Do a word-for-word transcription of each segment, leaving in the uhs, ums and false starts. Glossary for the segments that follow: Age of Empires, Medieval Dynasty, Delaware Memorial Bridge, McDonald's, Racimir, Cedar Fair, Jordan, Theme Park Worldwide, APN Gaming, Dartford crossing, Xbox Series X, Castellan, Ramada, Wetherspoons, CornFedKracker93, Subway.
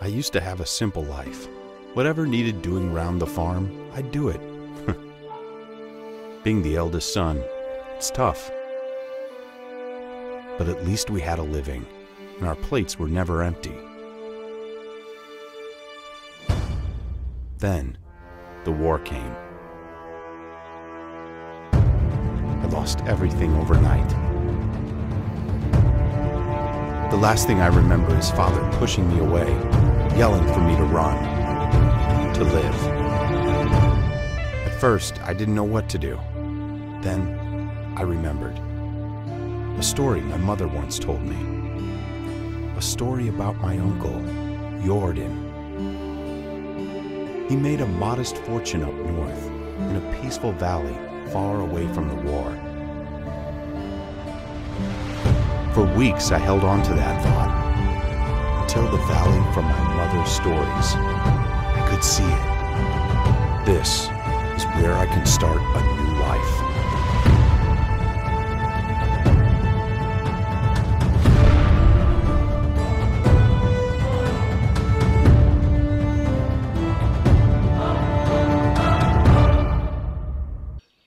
I used to have a simple life. Whatever needed doing round the farm, I'd do it. Being the eldest son, it's tough. But at least we had a living, and our plates were never empty. Then, the war came. I lost everything overnight. The last thing I remember is father pushing me away, yelling for me to run, to live. At first, I didn't know what to do. Then, I remembered. A story my mother once told me. A story about my uncle, Jordan. He made a modest fortune up north, in a peaceful valley far away from the war. For weeks, I held on to that thought, until the valley from my mother's stories. I could see it. This is where I can start a new life.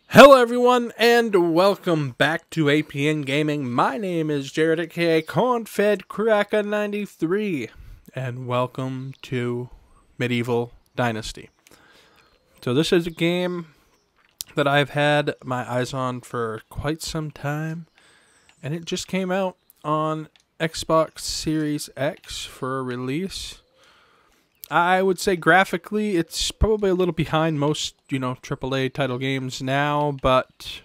Hello everyone, and welcome back to A P N Gaming. My name is Jared, aka Corn Fed Kracker ninety-three, and welcome to Medieval Dynasty. So this is a game that I've had my eyes on for quite some time, and it just came out on Xbox Series X for a release. I would say graphically, it's probably a little behind most, you know, triple A title games now, but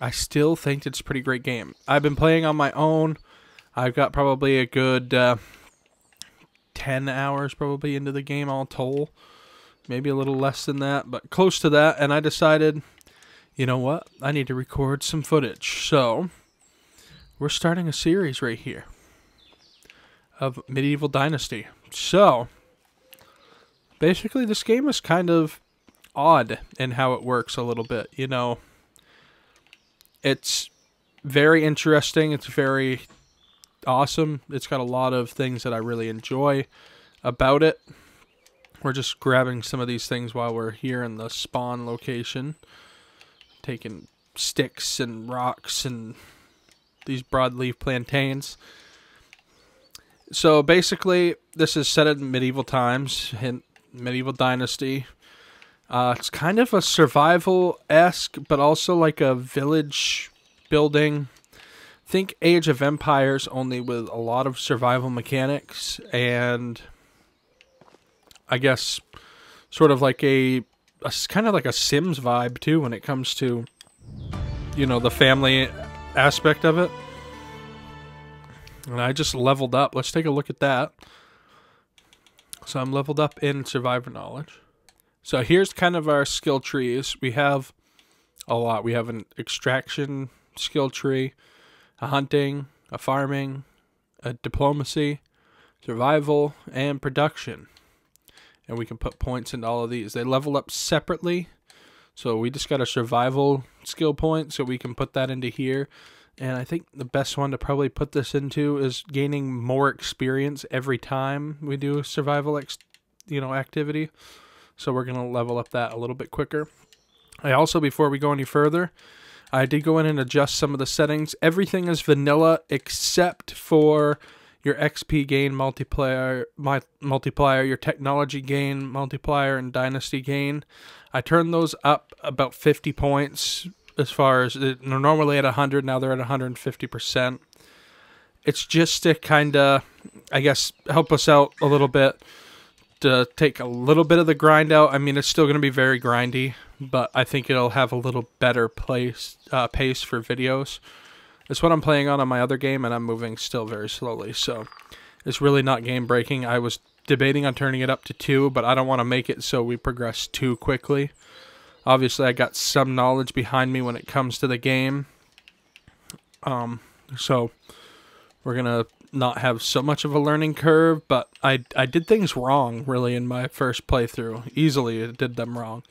I still think it's a pretty great game. I've been playing on my own. I've got probably a good uh, ten hours probably into the game all told. Maybe a little less than that, but close to that. And I decided, you know what? I need to record some footage. So we're starting a series right here of Medieval Dynasty. So, basically this game is kind of odd in how it works a little bit, you know. It's very interesting, it's very awesome, it's got a lot of things that I really enjoy about it. We're just grabbing some of these things while we're here in the spawn location, taking sticks and rocks and these broadleaf plantains. So basically, this is set in medieval times, in Medieval Dynasty. Uh, it's kind of a survival-esque, but also like a village building. Think Age of Empires, only with a lot of survival mechanics, and I guess sort of like a, a kind of like a Sims vibe too when it comes to, you know, the family aspect of it. And I just leveled up. Let's take a look at that. So I'm leveled up in survivor knowledge. So here's kind of our skill trees. We have a lot. We have an extraction skill tree, a hunting, a farming, a diplomacy, survival, and production. And we can put points into all of these. They level up separately. So we just got a survival skill point, so we can put that into here. And I think the best one to probably put this into is gaining more experience every time we do a survival ex you know, activity. So we're going to level up that a little bit quicker. I also, before we go any further, I did go in and adjust some of the settings. Everything is vanilla except for your X P gain multiplier, my multiplier, your technology gain multiplier, and dynasty gain. I turned those up about fifty points. As far as they're normally at one hundred, now they're at one hundred fifty percent. It's just to kind of, I guess, help us out a little bit, to take a little bit of the grind out. I mean, it's still going to be very grindy, but I think it'll have a little better place, uh, pace for videos. It's what I'm playing on on my other game, and I'm moving still very slowly, so it's really not game breaking. I was debating on turning it up to two, but I don't want to make it so we progress too quickly. Obviously, I got some knowledge behind me when it comes to the game. Um, so we're gonna not have so much of a learning curve, but I, I did things wrong, really, in my first playthrough. Easily did them wrong.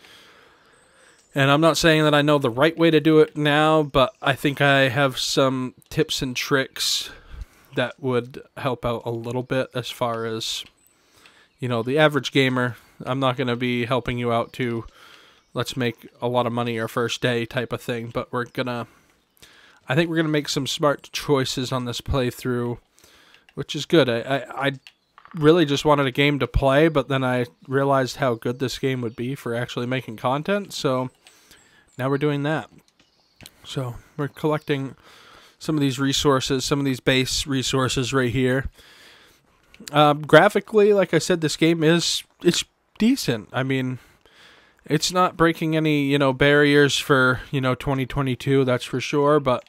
And I'm not saying that I know the right way to do it now, but I think I have some tips and tricks that would help out a little bit as far as, you know, the average gamer. I'm not going to be helping you out to let's make a lot of money our first day type of thing, but we're going to, I think we're going to make some smart choices on this playthrough, which is good. I, I, I really just wanted a game to play, but then I realized how good this game would be for actually making content, so now we're doing that. So we're collecting some of these resources, some of these base resources right here. Um, graphically, like I said, this game is it's decent. I mean, it's not breaking any, you know, barriers for, you know, twenty twenty-two, that's for sure, but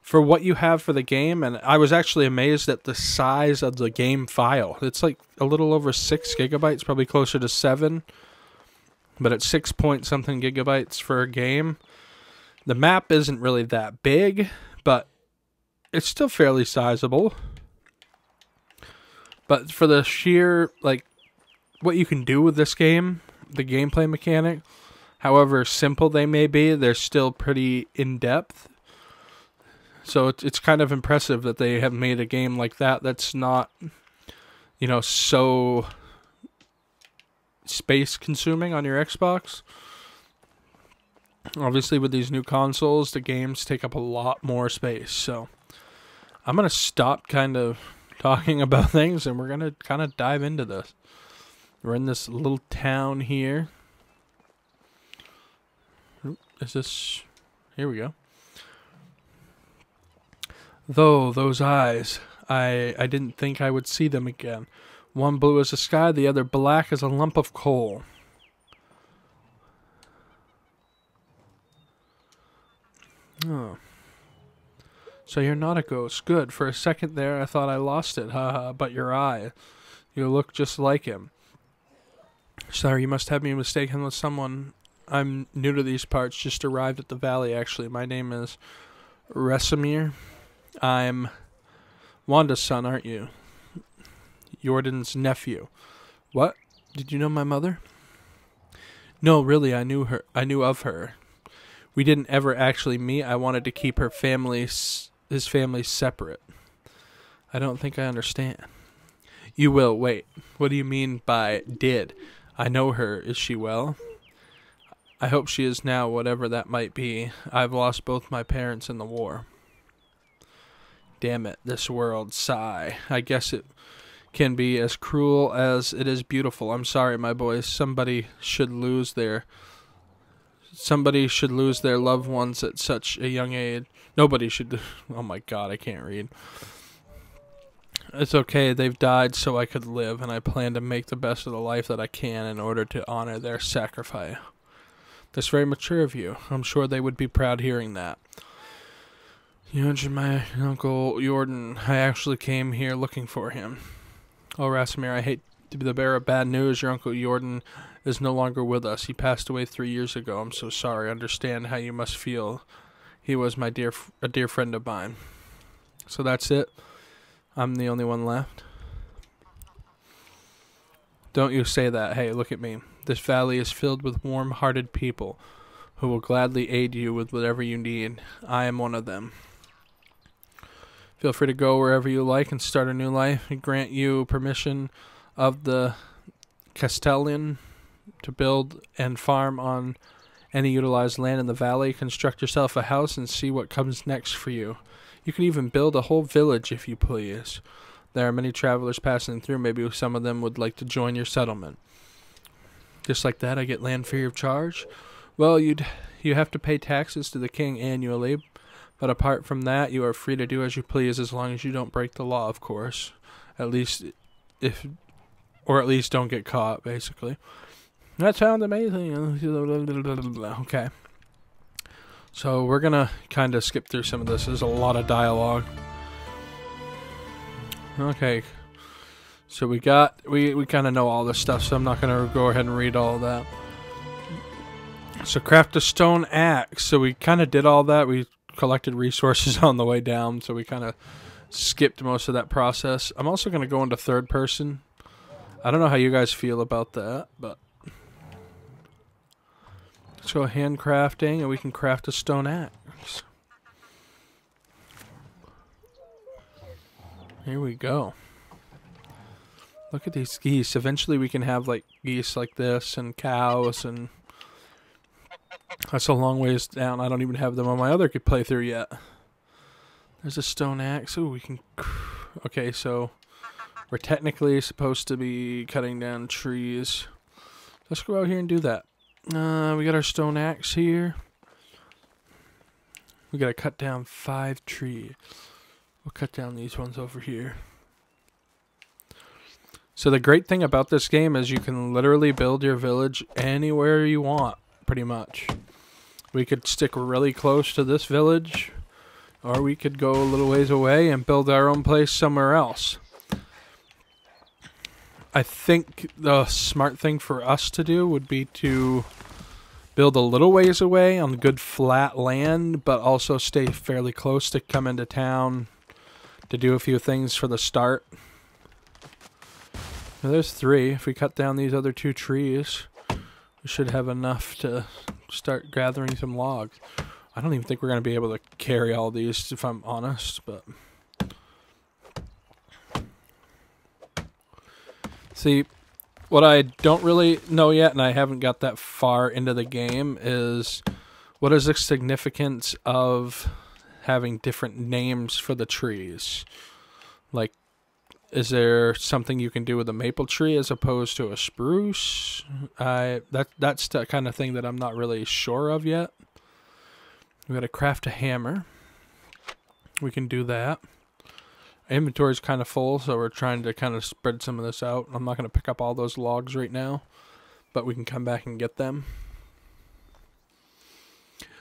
for what you have for the game, and I was actually amazed at the size of the game file. It's like a little over six gigabytes, probably closer to seven, but it's six point something gigabytes for a game. The map isn't really that big, but it's still fairly sizable. But for the sheer, like, what you can do with this game, the gameplay mechanic, however simple they may be, they're still pretty in-depth. So it's, it's kind of impressive that they have made a game like that that's not, you know, so space-consuming on your Xbox. Obviously, with these new consoles, the games take up a lot more space. So I'm going to stop kind of talking about things, and we're going to kind of dive into this. We're in this little town here. Is this... Here we go. Though, those eyes. I, I didn't think I would see them again. One blue as the sky, the other black as a lump of coal. Oh. So you're not a ghost. Good. For a second there, I thought I lost it. Haha, but your eye. You look just like him. Sorry, you must have me mistaken with someone. I'm new to these parts. Just arrived at the valley, actually. My name is Racimir. I'm Wanda's son, aren't you? Jordan's nephew. What? Did you know my mother? No, really, I knew her. I knew of her. We didn't ever actually meet. I wanted to keep her family, his family separate. I don't think I understand. You will. Wait. What do you mean by did? I know her. Is she well? I hope she is now, whatever that might be. I've lost both my parents in the war. Damn it, this world, sigh. I guess it can be as cruel as it is beautiful. I'm sorry, my boys. Somebody should lose their somebody should lose their loved ones at such a young age. Nobody should. Oh my god, I can't read. It's okay, they've died so I could live, and I plan to make the best of the life that I can in order to honor their sacrifice. That's very mature of you. I'm sure they would be proud hearing that. You mentioned my uncle Jordan. I actually came here looking for him. Oh, Racimir, I hate to be the bearer of bad news. Your uncle Jordan is no longer with us. He passed away three years ago. I'm so sorry. I understand how you must feel. He was my dear, a dear friend of mine. So that's it. I'm the only one left. Don't you say that. Hey, look at me. This valley is filled with warm-hearted people who will gladly aid you with whatever you need. I am one of them. Feel free to go wherever you like and start a new life. I grant you permission of the Castellan to build and farm on any utilized land in the valley. Construct yourself a house and see what comes next for you. You can even build a whole village if you please. There are many travelers passing through. Maybe some of them would like to join your settlement. Just like that, I get land free of charge. Well, you'd you have to pay taxes to the king annually. But apart from that, you are free to do as you please, as long as you don't break the law, of course. At least if, or at least don't get caught, basically. That sounds amazing. Okay. So we're going to kind of skip through some of this. There's a lot of dialogue. Okay. So we got, we, we kind of know all this stuff, so I'm not going to go ahead and read all that. So craft a stone axe. So we kind of did all that. We collected resources on the way down, so we kind of skipped most of that process. I'm also going to go into third person. I don't know how you guys feel about that, but let's go handcrafting, and we can craft a stone axe. Here we go. Look at these geese. Eventually we can have like geese like this and cows, and that's a long ways down. I don't even have them on my other playthrough yet. There's a stone axe. Ooh, we can... Okay, so we're technically supposed to be cutting down trees. Let's go out here and do that. Uh, we got our stone axe here. We gotta cut down five trees. We'll cut down these ones over here. So the great thing about this game is you can literally build your village anywhere you want, pretty much. We could stick really close to this village, or we could go a little ways away and build our own place somewhere else. I think the smart thing for us to do would be to build a little ways away on good flat land, but also stay fairly close to come into town to do a few things for the start. Now there's three. If we cut down these other two trees, we should have enough to start gathering some logs. I don't even think we're going to be able to carry all these, if I'm honest, but... See, what I don't really know yet, and I haven't got that far into the game, is what is the significance of having different names for the trees? Like, is there something you can do with a maple tree as opposed to a spruce? I that That's the kind of thing that I'm not really sure of yet. We've got to craft a hammer. We can do that. Inventory is kind of full, so we're trying to kind of spread some of this out. I'm not going to pick up all those logs right now, but we can come back and get them.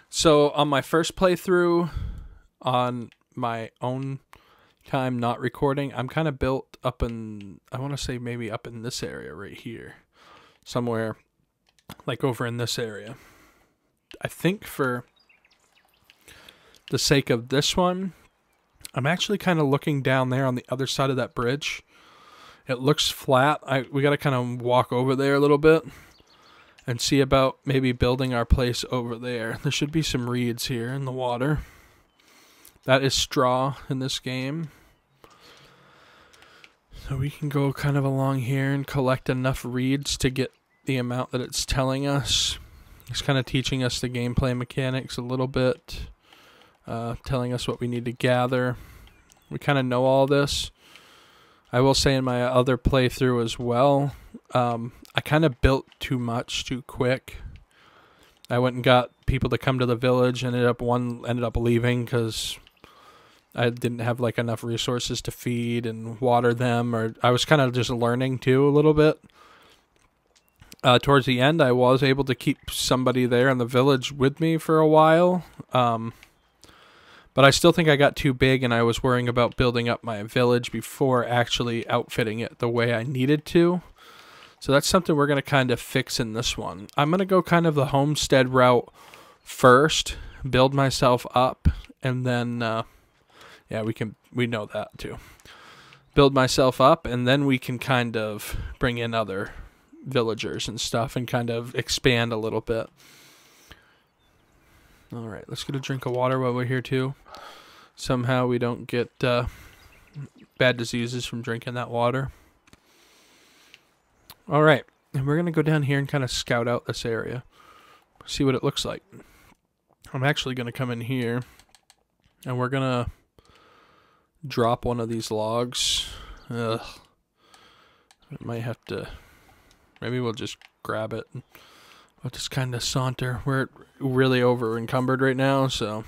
So on my first playthrough, on my own time not recording, I'm kind of built up in, I want to say maybe up in this area right here. Somewhere, like over in this area. I think for the sake of this one, I'm actually kind of looking down there on the other side of that bridge. It looks flat. I, we got to kind of walk over there a little bit and see about maybe building our place over there. There should be some reeds here in the water. That is straw in this game. So we can go kind of along here and collect enough reeds to get the amount that it's telling us. It's kind of teaching us the gameplay mechanics a little bit. Uh, telling us what we need to gather. We kind of know all this. I will say in my other playthrough as well, um, I kind of built too much too quick. I went and got people to come to the village, and ended up one ended up leaving because I didn't have like enough resources to feed and water them, or I was kind of just learning too a little bit. Uh, towards the end, I was able to keep somebody there in the village with me for a while. Um, But I still think I got too big, and I was worrying about building up my village before actually outfitting it the way I needed to. So that's something we're going to kind of fix in this one. I'm going to go kind of the homestead route first, build myself up, and then, uh, yeah, we can, we know that too. Build myself up, and then we can kind of bring in other villagers and stuff and kind of expand a little bit. All right, let's get a drink of water while we're here, too. Somehow we don't get uh, bad diseases from drinking that water. All right, and we're going to go down here and kind of scout out this area, see what it looks like. I'm actually going to come in here, and we're going to drop one of these logs. Ugh. I might have to... Maybe we'll just grab it. I'll just kind of saunter. We're really over encumbered right now, so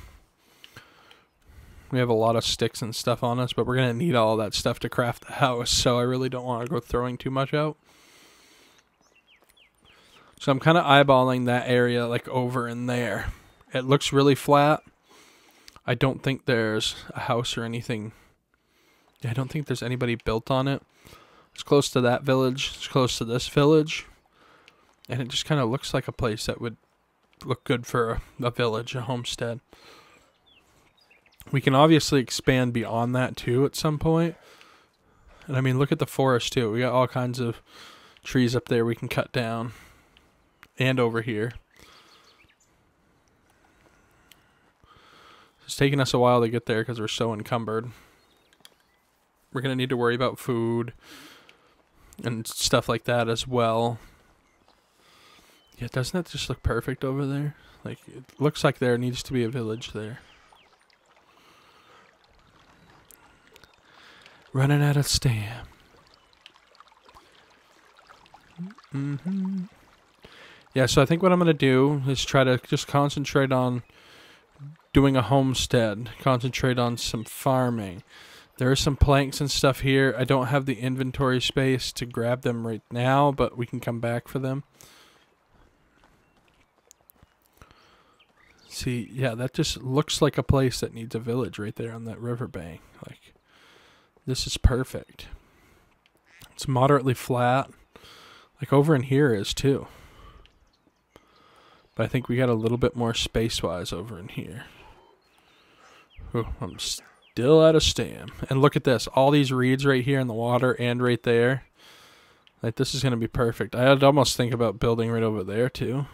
we have a lot of sticks and stuff on us, but we're going to need all that stuff to craft the house, so I really don't want to go throwing too much out. So I'm kind of eyeballing that area, like over in there. It looks really flat. I don't think there's a house or anything. I don't think there's anybody built on it. It's close to that village. It's close to this village. And it just kind of looks like a place that would look good for a, a village, a homestead. We can obviously expand beyond that too at some point. And I mean, look at the forest too. We got all kinds of trees up there we can cut down. And over here. It's taking us a while to get there because we're so encumbered. We're going to need to worry about food and stuff like that as well. Yeah, doesn't that just look perfect over there? Like, it looks like there needs to be a village there. Running out of stamina. Mm-hmm. Yeah, so I think what I'm going to do is try to just concentrate on doing a homestead. Concentrate on some farming. There are some planks and stuff here. I don't have the inventory space to grab them right now, but we can come back for them. See, yeah, that just looks like a place that needs a village right there on that riverbank. Like, this is perfect. It's moderately flat. Like over in here is too. But I think we got a little bit more space-wise over in here. Ooh, I'm still out of stamina. And look at this. All these reeds right here in the water and right there. Like, this is going to be perfect. I'd almost think about building right over there too.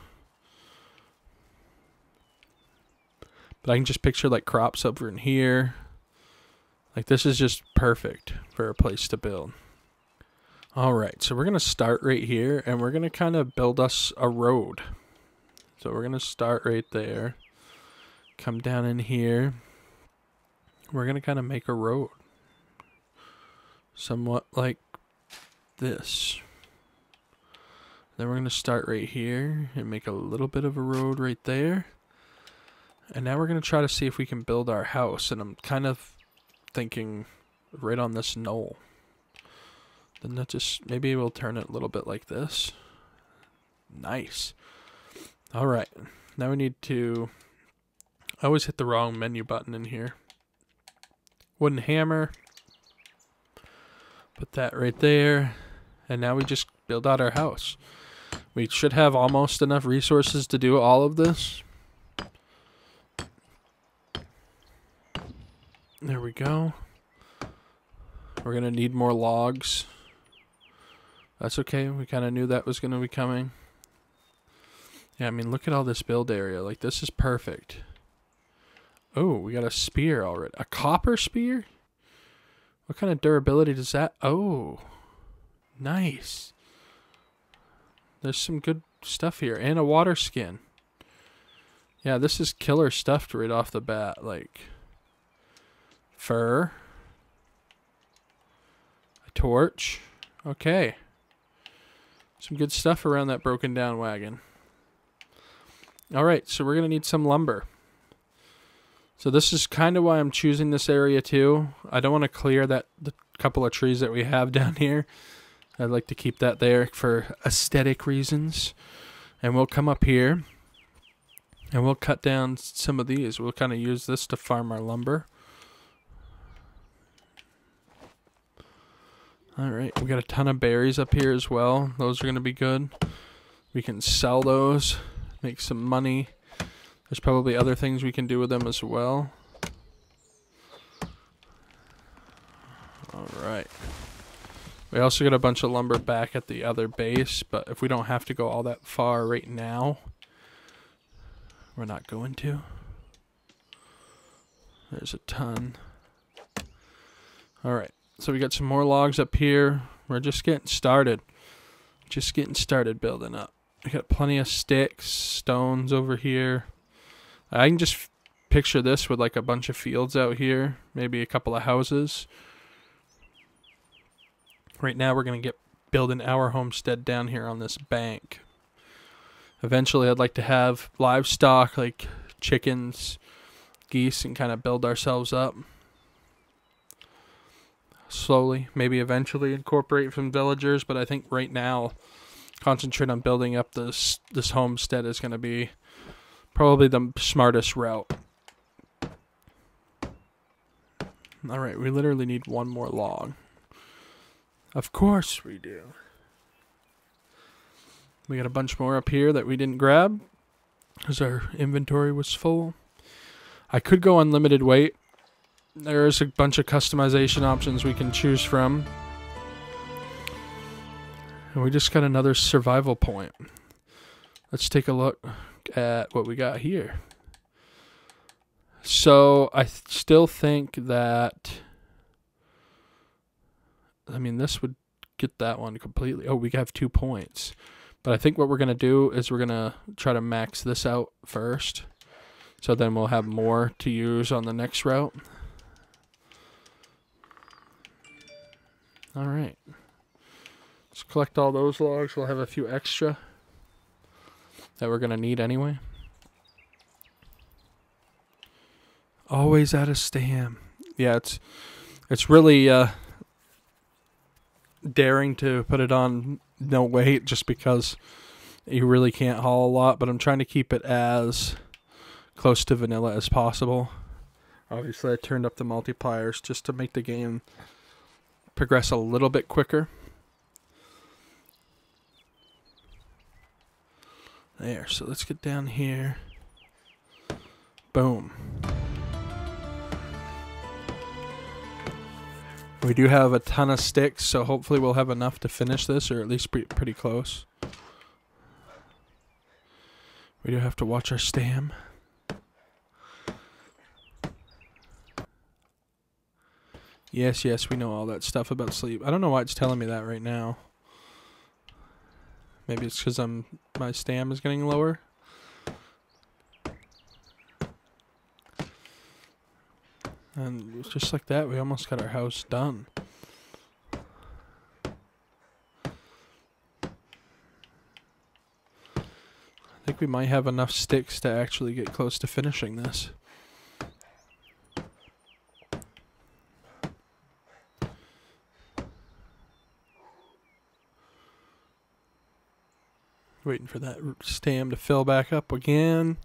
But I can just picture like crops over in here. Like, this is just perfect for a place to build. Alright, so we're going to start right here, and we're going to kind of build us a road. So we're going to start right there. Come down in here. We're going to kind of make a road. Somewhat like this. Then we're going to start right here and make a little bit of a road right there. And now we're going to try to see if we can build our house, and I'm kind of thinking right on this knoll. Then that just, maybe we'll turn it a little bit like this. Nice. Alright, now we need to, I always hit the wrong menu button in here. Wooden hammer. Put that right there. And now we just build out our house. We should have almost enough resources to do all of this. There we go. We're going to need more logs. That's okay. We kind of knew that was going to be coming. Yeah, I mean, look at all this build area. Like, this is perfect. Oh, we got a spear already. A copper spear? What kind of durability does that... Oh, nice. There's some good stuff here. And a water skin. Yeah, this is killer stuff right off the bat. Like... fur, a torch, okay. Some good stuff around that broken down wagon. Alright, so we're going to need some lumber. So this is kind of why I'm choosing this area too. I don't want to clear that the couple of trees that we have down here. I'd like to keep that there for aesthetic reasons. And we'll come up here and we'll cut down some of these. We'll kind of use this to farm our lumber. Alright, we got a ton of berries up here as well. Those are going to be good. We can sell those, make some money. There's probably other things we can do with them as well. Alright. We also got a bunch of lumber back at the other base, but if we don't have to go all that far right now, we're not going to. There's a ton. Alright. So we got some more logs up here. We're just getting started. Just getting started building up. We got plenty of sticks, stones over here. I can just picture this with like a bunch of fields out here. Maybe a couple of houses. Right now we're going to get building our homestead down here on this bank. Eventually I'd like to have livestock like chickens, geese, and kind of build ourselves up. Slowly, maybe eventually incorporate some villagers, but I think right now concentrate on building up this this homestead is going to be probably the smartest route. All right, we literally need one more log. Of course we do. We got a bunch more up here that we didn't grab. because our inventory was full. I could go unlimited weight. There's a bunch of customization options we can choose from. And we just got another survival point. Let's take a look at what we got here. So I th- still think that, I mean, this would get that one completely. Oh, we have two points. But I think what we're going to do is we're going to try to max this out first. So then we'll have more to use on the next route. All right. Let's collect all those logs. We'll have a few extra that we're going to need anyway. Always at a stand. Yeah, it's it's really uh, daring to put it on no weight just because you really can't haul a lot, but I'm trying to keep it as close to vanilla as possible. Obviously, I turned up the multipliers just to make the game progress a little bit quicker. There, so let's get down here. Boom. We do have a ton of sticks, so hopefully we'll have enough to finish this, or at least pre pretty close. We do have to watch our stam. Yes, yes, we know all that stuff about sleep. I don't know why it's telling me that right now. Maybe it's because I'm my stam is getting lower. And just like that, we almost got our house done. I think we might have enough sticks to actually get close to finishing this. Waiting for that stam to fill back up again.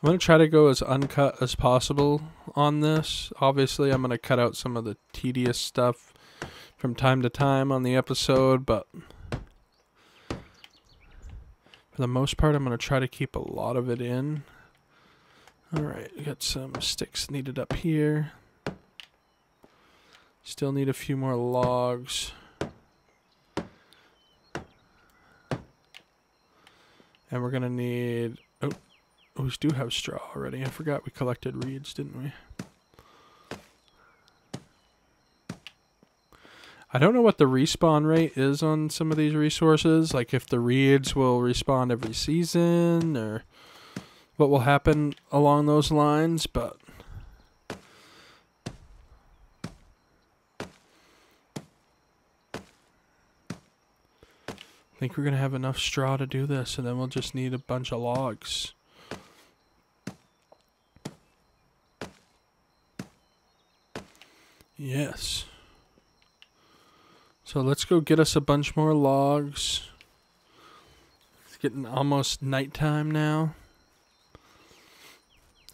I'm going to try to go as uncut as possible on this. Obviously, I'm going to cut out some of the tedious stuff from time to time on the episode, but for the most part, I'm going to try to keep a lot of it in. All right, we got some sticks needed up here. Still need a few more logs. And we're going to need... Oh. We do have straw already. I forgot we collected reeds, didn't we? I don't know what the respawn rate is on some of these resources. Like if the reeds will respawn every season or what will happen along those lines. But I think we're going to have enough straw to do this. And then we'll just need a bunch of logs. Yes. So let's go get us a bunch more logs. It's getting almost nighttime now.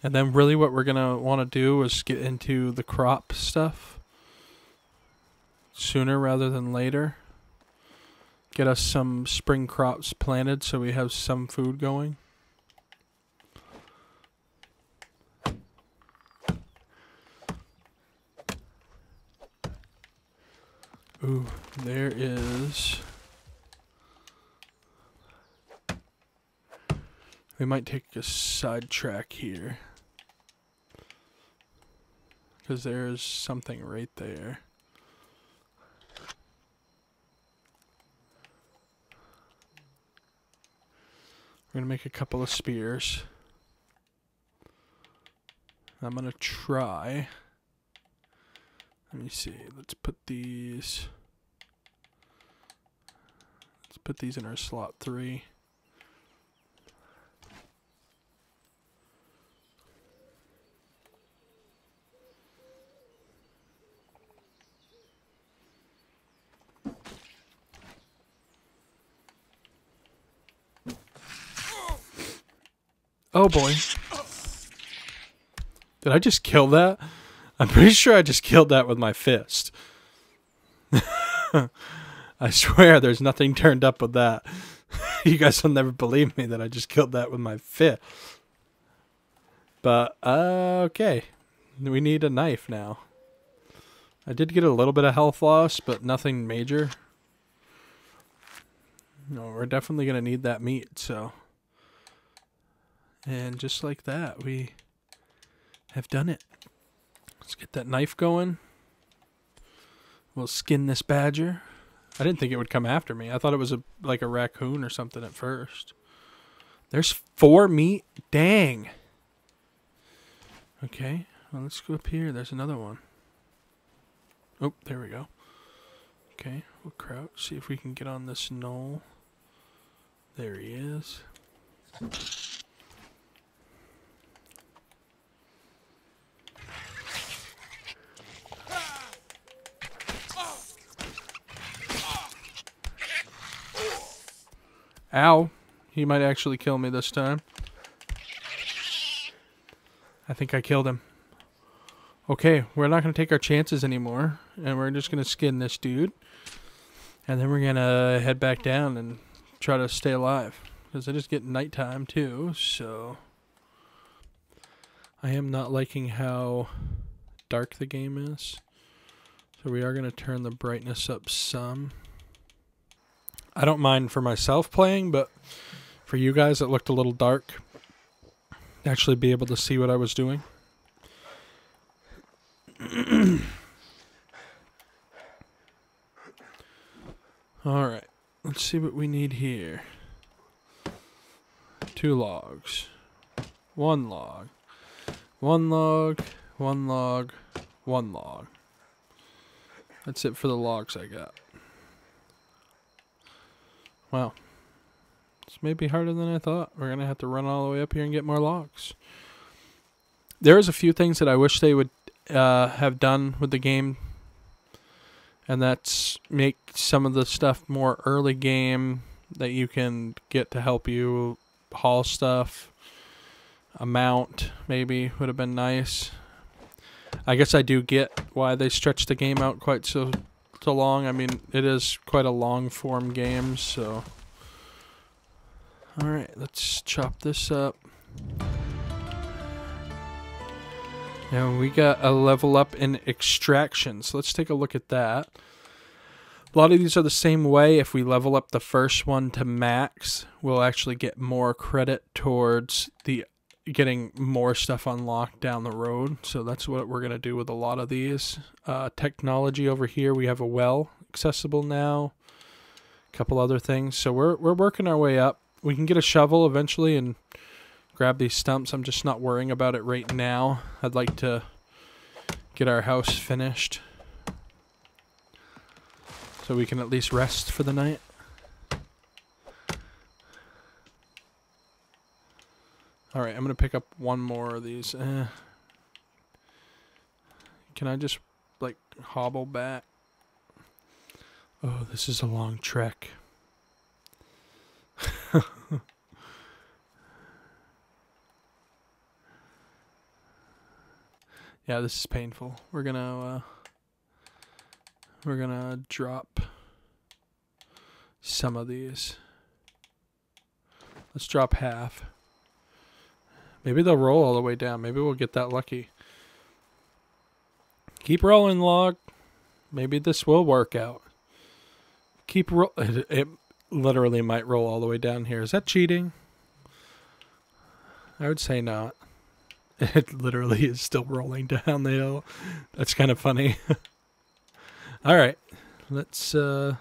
And then really what we're going to want to do is get into the crop stuff sooner rather than later. Get us some spring crops planted so we have some food going. Ooh, there is... We might take a sidetrack here. Because there's something right there. We're going to make a couple of spears. I'm going to try... Let me see, let's put these, let's put these in our slot three. Oh boy. Did I just kill that? I'm pretty sure I just killed that with my fist. I swear there's nothing turned up with that. You guys will never believe me that I just killed that with my fist. But, uh, okay. We need a knife now. I did get a little bit of health loss, but nothing major. No, we're definitely going to need that meat, so. And just like that, we have done it. Let's get that knife going. We'll skin this badger. I didn't think it would come after me. I thought it was a like a raccoon or something at first. There's four meat. Dang. Okay. Well, let's go up here. There's another one. Oh, there we go. Okay. We'll crouch. See if we can get on this knoll. There he is. Ow. He might actually kill me this time. I think I killed him. Okay, we're not going to take our chances anymore. And we're just going to skin this dude. And then we're going to head back down and try to stay alive. Because it is getting nighttime too, so... I am not liking how dark the game is. So we are going to turn the brightness up some. I don't mind for myself playing, but for you guys, it looked a little dark. Actually be able to see what I was doing. All right, let's see what we need here. Two logs. One log. One log. One log. One log. That's it for the logs I got. Wow, this may be harder than I thought. We're going to have to run all the way up here and get more logs. There is a few things that I wish they would uh, have done with the game. And that's make some of the stuff more early game that you can get to help you haul stuff. A mount maybe would have been nice. I guess I do get why they stretched the game out quite so so long. I mean, it is quite a long form game, so. Alright, let's chop this up. Now we got a level up in extraction, so let's take a look at that. A lot of these are the same way. If we level up the first one to max, we'll actually get more credit towards the getting more stuff unlocked down the road. So that's what we're going to do with a lot of these. Uh, technology over here, we have a well accessible now. A couple other things. So we're, we're working our way up. We can get a shovel eventually and grab these stumps. I'm just not worrying about it right now. I'd like to get our house finished so we can at least rest for the night. Alright, I'm going to pick up one more of these. Eh. Can I just, like, hobble back? Oh, this is a long trek. Yeah, this is painful. We're going to, uh, we're going to drop some of these. Let's drop half. Maybe they'll roll all the way down. Maybe we'll get that lucky. Keep rolling, log. Maybe this will work out. Keep roll. It, it literally might roll all the way down here. Is that cheating? I would say not. It literally is still rolling down the hill. That's kind of funny. All right. Let's, uh...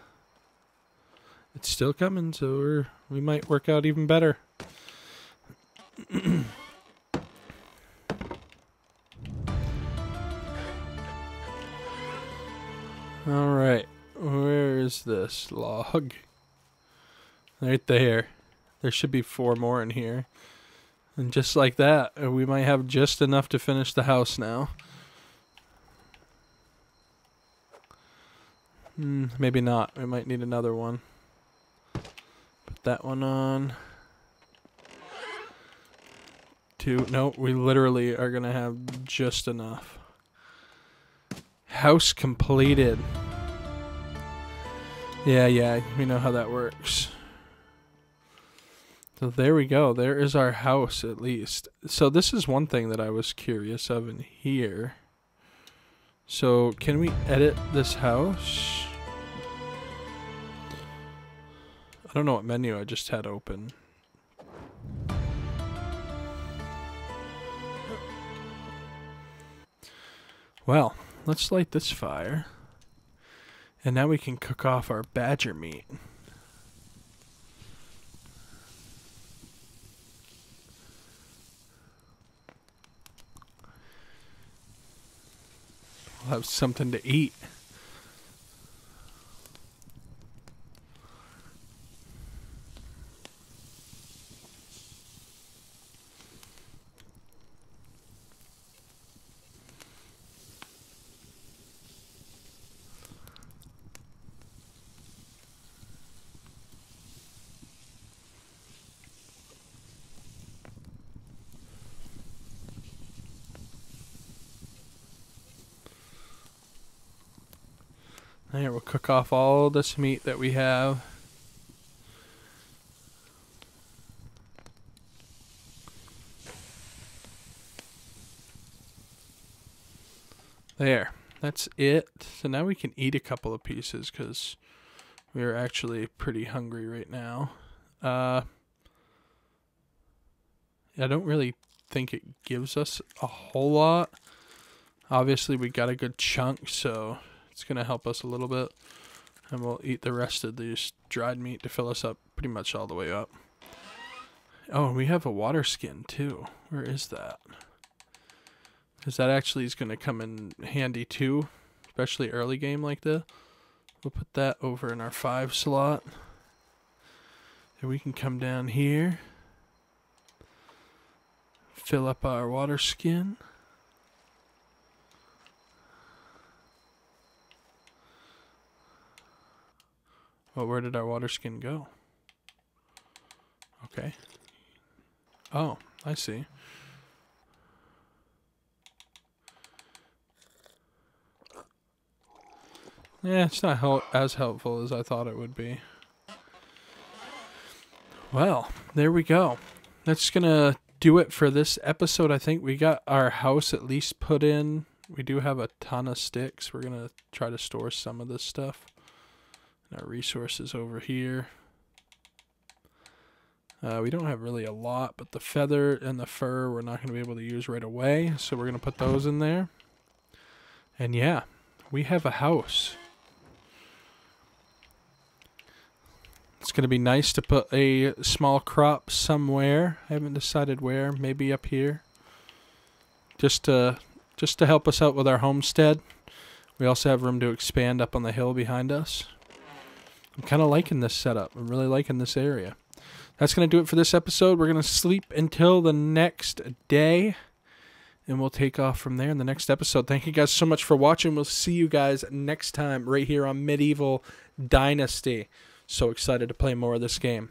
It's still coming, so we're, we might work out even better. Alright, where is this log? Right there. There should be four more in here. And just like that, we might have just enough to finish the house now. Mm, maybe not. We might need another one. Put that one on. Two. No, we literally are going to have just enough. House completed. Yeah, yeah, we know how that works. So there we go. There is our house, at least. So this is one thing that I was curious of in here. So can we edit this house? I don't know what menu I just had open. Well, let's light this fire. And now we can cook off our badger meat. We'll have something to eat. Here, we'll cook off all this meat that we have. There, that's it. So now we can eat a couple of pieces because we're actually pretty hungry right now. Uh, I don't really think it gives us a whole lot. Obviously, we got a good chunk, so it's going to help us a little bit, and we'll eat the rest of these dried meat to fill us up pretty much all the way up. Oh, and we have a water skin too. Where is that? Because that actually is going to come in handy too, especially early game like this. We'll put that over in our five slot. And we can come down here, fill up our water skin. Well, where did our water skin go? Okay. Oh, I see. Yeah, it's not hel- as helpful as I thought it would be. Well, there we go. That's gonna do it for this episode. I think we got our house at least put in. We do have a ton of sticks. We're gonna try to store some of this stuff. Our resources over here. Uh, we don't have really a lot, but the feather and the fur we're not going to be able to use right away, so we're going to put those in there. And yeah, we have a house. It's going to be nice to put a small crop somewhere. I haven't decided where. Maybe up here. Just to, just to help us out with our homestead. We also have room to expand up on the hill behind us. I'm kind of liking this setup. I'm really liking this area. That's going to do it for this episode. We're going to sleep until the next day, and we'll take off from there in the next episode. Thank you guys so much for watching. We'll see you guys next time right here on Medieval Dynasty. So excited to play more of this game.